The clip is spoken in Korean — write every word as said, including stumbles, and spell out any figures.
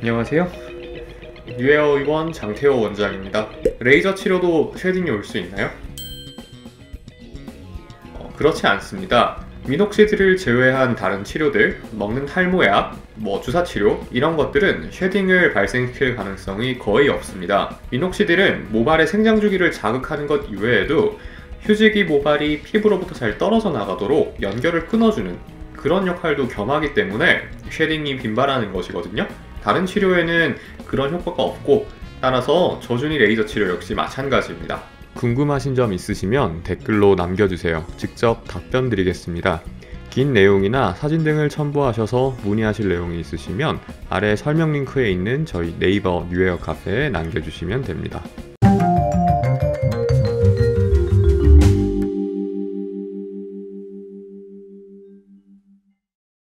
안녕하세요. 뉴헤어 의원 장태호 원장입니다. 레이저 치료도 쉐딩이 올 수 있나요? 어, 그렇지 않습니다. 미녹시드를 제외한 다른 치료들, 먹는 탈모약, 뭐 주사치료 이런 것들은 쉐딩을 발생시킬 가능성이 거의 없습니다. 미녹시딜은 모발의 생장주기를 자극하는 것 이외에도 휴지기 모발이 피부로부터 잘 떨어져 나가도록 연결을 끊어주는 그런 역할도 겸하기 때문에 쉐딩이 빈발하는 것이거든요. 다른 치료에는 그런 효과가 없고, 따라서 저준위 레이저 치료 역시 마찬가지입니다. 궁금하신 점 있으시면 댓글로 남겨주세요. 직접 답변 드리겠습니다. 긴 내용이나 사진 등을 첨부하셔서 문의하실 내용이 있으시면 아래 설명 링크에 있는 저희 네이버 뉴헤어 카페에 남겨주시면 됩니다.